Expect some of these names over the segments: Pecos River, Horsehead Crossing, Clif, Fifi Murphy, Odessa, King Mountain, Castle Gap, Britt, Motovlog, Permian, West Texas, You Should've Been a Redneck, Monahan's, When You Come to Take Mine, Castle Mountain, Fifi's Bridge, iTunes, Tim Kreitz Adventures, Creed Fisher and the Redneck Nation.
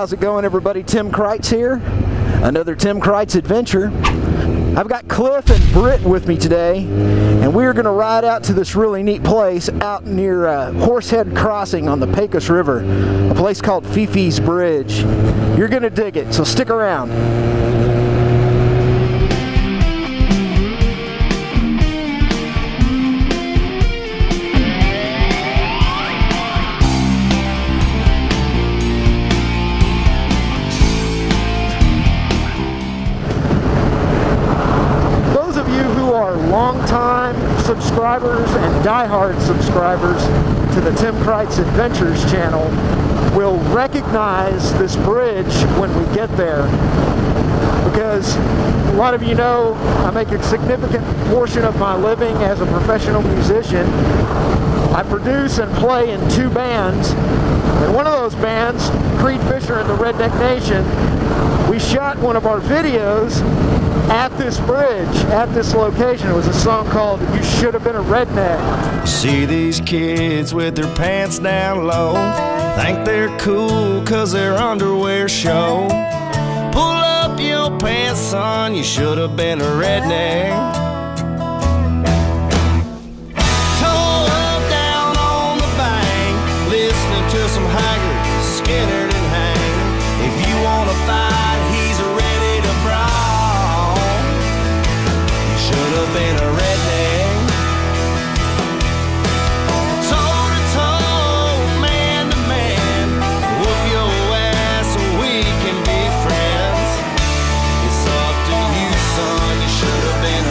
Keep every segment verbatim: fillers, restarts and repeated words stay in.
How's it going, everybody? Tim Kreitz here. Another Tim Kreitz adventure. I've got Cliff and Britt with me today, and we're going to ride out to this really neat place out near uh, Horsehead Crossing on the Pecos River, a place called Fifi's Bridge. You're going to dig it, so stick around. Subscribers and diehard subscribers to the Tim Kreitz Adventures channel will recognize this bridge when we get there, because a lot of you know I make a significant portion of my living as a professional musician. I produce and play in two bands, and one of those bands, Creed Fisher and the Redneck Nation, we shot one of our videos at this bridge, at this location. It was a song called You Should've Been a Redneck. See these kids with their pants down low, think they're cool cause their underwear show. Pull up your pants, son, you should've been a redneck. Toe up down on the bank, listening to some haggard, Skinner and Hang. If you wanna fight, been a redneck. Toe to toe, man to man, whoop your ass so we can be friends. It's up to you, son, you should have been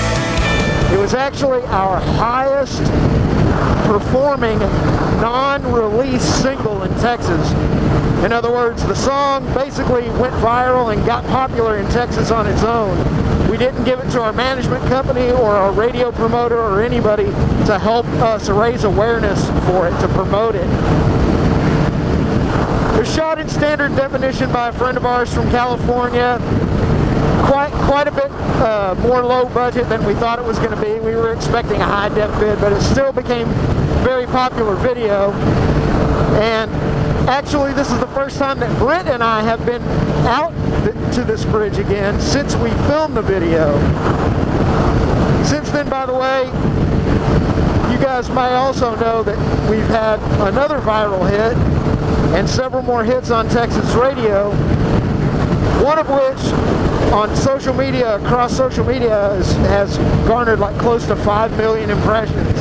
a redneck. It was actually our highest performing non-release single in Texas. In other words, the song basically went viral and got popular in Texas on its own. We didn't give it to our management company or our radio promoter or anybody to help us raise awareness for it, to promote it. It was shot in standard definition by a friend of ours from California. Quite, quite a bit uh, more low budget than we thought it was going to be. We were expecting a high def bid, but it still became a very popular video. And actually, this is the first time that Britt and I have been out th to this bridge again since we filmed the video. Since then, by the way, you guys might also know that we've had another viral hit and several more hits on Texas radio, one of which on social media, across social media, is, has garnered like close to five million impressions.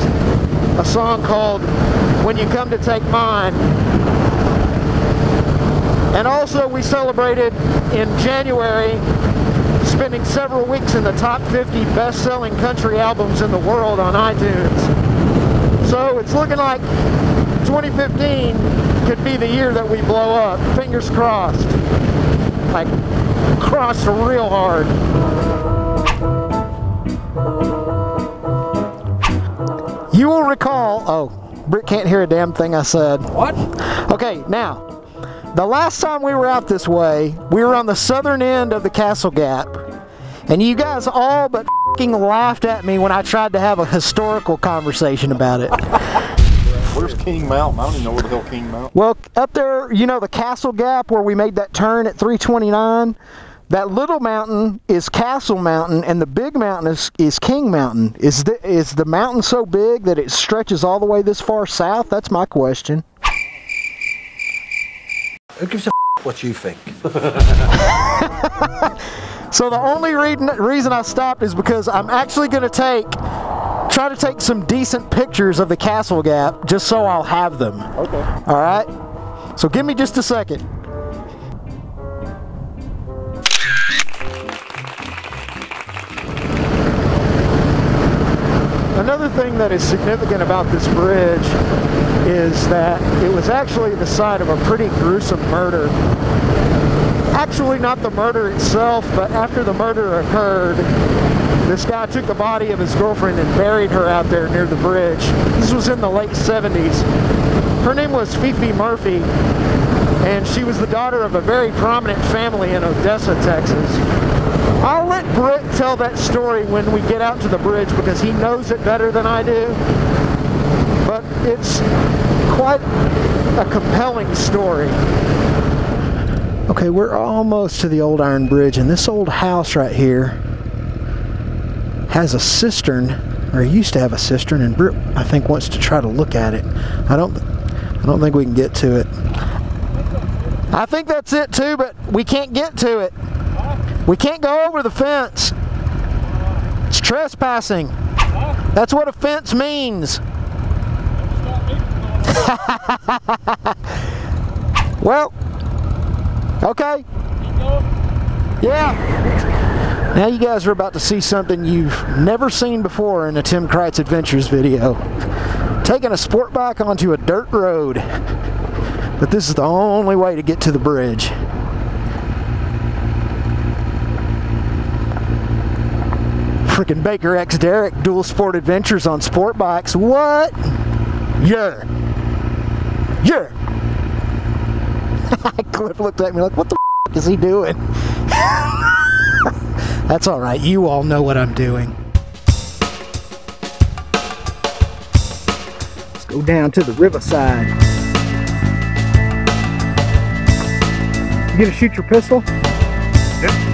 A song called When You Come to Take Mine. And also we celebrated in January spending several weeks in the top fifty best-selling country albums in the world on iTunes. So it's looking like twenty fifteen could be the year that we blow up. Fingers crossed. Like, crossed real hard. You will recall, oh, Britt can't hear a damn thing I said. What? Okay, now, the last time we were out this way, we were on the southern end of the Castle Gap, and you guys all but f***ing laughed at me when I tried to have a historical conversation about it. Where's King Mountain? I don't even know where the hell King Mountain is. Well, up there, you know the Castle Gap where we made that turn at three twenty-nine? That little mountain is Castle Mountain, and the big mountain is, is King Mountain. Is the, is the mountain so big that it stretches all the way this far south? That's my question. Who gives a f what you think? So the only reason I stopped is because I'm actually going to take... try to take some decent pictures of the Castle Gap just so I'll have them. Okay. All right. So give me just a second. Another thing that is significant about this bridge is that it was actually the site of a pretty gruesome murder. Actually, not the murder itself, but after the murder occurred, this guy took the body of his girlfriend and buried her out there near the bridge. This was in the late seventies. Her name was Fifi Murphy, and she was the daughter of a very prominent family in Odessa, Texas. I'll let Britt tell that story when we get out to the bridge because he knows it better than I do. But it's quite a compelling story. Okay, we're almost to the old iron bridge, and this old house right here has a cistern, or it used to have a cistern, and Britt, I think, wants to try to look at it. I don't, I don't think we can get to it. I think that's it too, but we can't get to it. We can't go over the fence. It's trespassing. That's what a fence means. Well, okay. Yeah. Now you guys are about to see something you've never seen before in a Tim Kreitz Adventures video. Taking a sport bike onto a dirt road. But this is the only way to get to the bridge. Freaking Baker X Derek, dual sport adventures on sport bikes. What? Yeah. Yeah. Cliff looked at me like, what the f is he doing? That's all right. You all know what I'm doing. Let's go down to the riverside. You gonna shoot your pistol? Yep.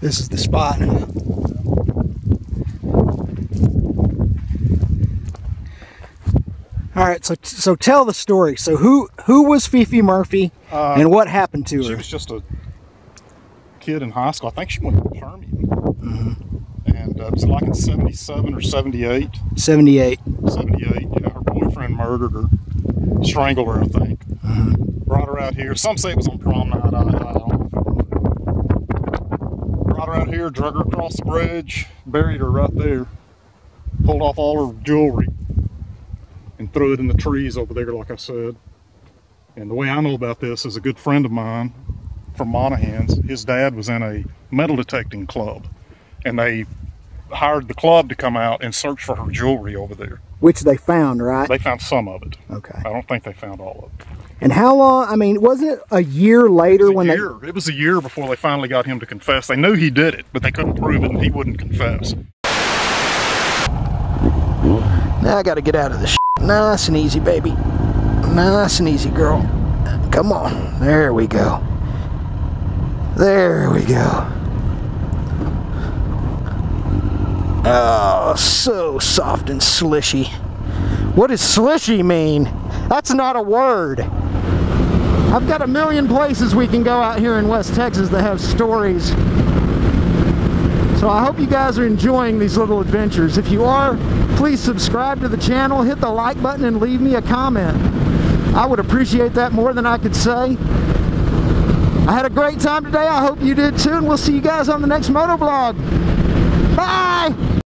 This is the spot. All right, so so tell the story. So who who was Fifi Murphy, uh, and what happened to she her? She was just a kid in high school. I think she went to Permian, mm-hmm. and uh, it was like in seventy-seven or seventy-eight. Seventy-eight. Seventy-eight. Yeah, her boyfriend murdered her, strangled her, I think. Mm-hmm. Brought her out here. Some say it was on prom night. I don't know. Out here, drug her across the bridge, buried her right there, pulled off all her jewelry and threw it in the trees over there, like I said. And the way I know about this is a good friend of mine from Monahan's, his dad was in a metal detecting club, and they hired the club to come out and search for her jewelry over there. Which they found, right? They found some of it. Okay. I don't think they found all of it. And how long, I mean, was it a year later when they... It was a year before they finally got him to confess. They knew he did it, but they couldn't prove it, and he wouldn't confess. Now I got to get out of this shit. Nice and easy, baby. Nice and easy, girl. Come on. There we go. There we go. Oh, so soft and slishy. What does slishy mean? That's not a word. I've got a million places we can go out here in West Texas that have stories. So I hope you guys are enjoying these little adventures. If you are, please subscribe to the channel, hit the like button, and leave me a comment. I would appreciate that more than I could say. I had a great time today. I hope you did too, and we'll see you guys on the next Motovlog. Bye!